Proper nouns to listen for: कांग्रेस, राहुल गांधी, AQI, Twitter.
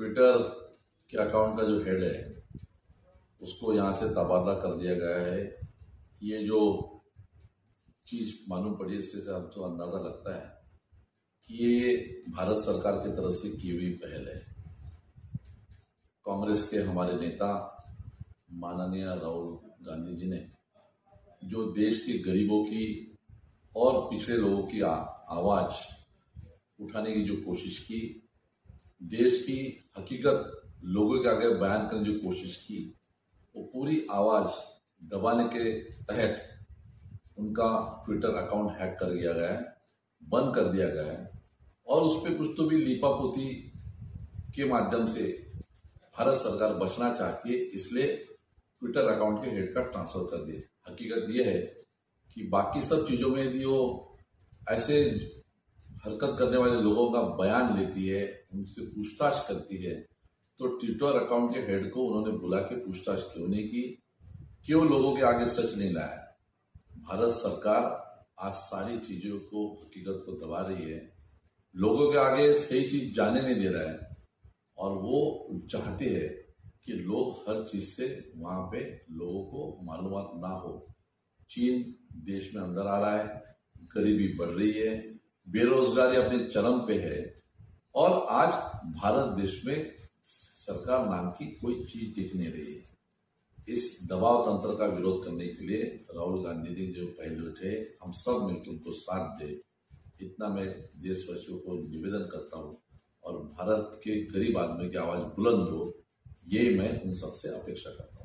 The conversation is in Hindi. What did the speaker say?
ट्विटर के अकाउंट का जो हेड है उसको यहाँ से तबादला कर दिया गया है। ये जो चीज़ मालूम पड़ी इससे हमको अंदाज़ा लगता है कि ये भारत सरकार की तरफ से की हुई पहल है। कांग्रेस के हमारे नेता माननीय राहुल गांधी जी ने जो देश के गरीबों की और पिछड़े लोगों की आवाज़ उठाने की जो कोशिश की, देश की हकीकत लोगों के आगे बयान करने की जो कोशिश की, वो पूरी आवाज़ दबाने के तहत उनका ट्विटर अकाउंट हैक कर दिया गया है, बंद कर दिया गया है। और उस पर कुछ तो भी लीपापोती के माध्यम से भारत सरकार बचना चाहती है, इसलिए ट्विटर अकाउंट के हेड का ट्रांसफ़र कर दिए। हकीकत ये है कि बाकी सब चीज़ों में यदि वो ऐसे हरकत करने वाले लोगों का बयान लेती है, उनसे पूछताछ करती है, तो ट्विटर अकाउंट के हेड को उन्होंने बुला के पूछताछ क्यों नहीं की, क्यों लोगों के आगे सच नहीं लाया। भारत सरकार आज सारी चीज़ों को, हकीकत को दबा रही है, लोगों के आगे सही चीज़ जाने नहीं दे रहा है, और वो चाहते हैं कि लोग हर चीज़ से वहाँ पे लोगों को मालूमात ना हो। चीन देश में अंदर आ रहा है, गरीबी बढ़ रही है, बेरोजगारी अपने चरम पे है, और आज भारत देश में सरकार नाम की कोई चीज़ दिख नहीं रही है। इस दबाव तंत्र का विरोध करने के लिए राहुल गांधी जी जो पहले उठे, हम सब मिलकर उनको साथ दें, इतना मैं देशवासियों को निवेदन करता हूँ। और भारत के गरीब आदमी की आवाज़ बुलंद हो, यही मैं उन सबसे अपेक्षा करता हूँ।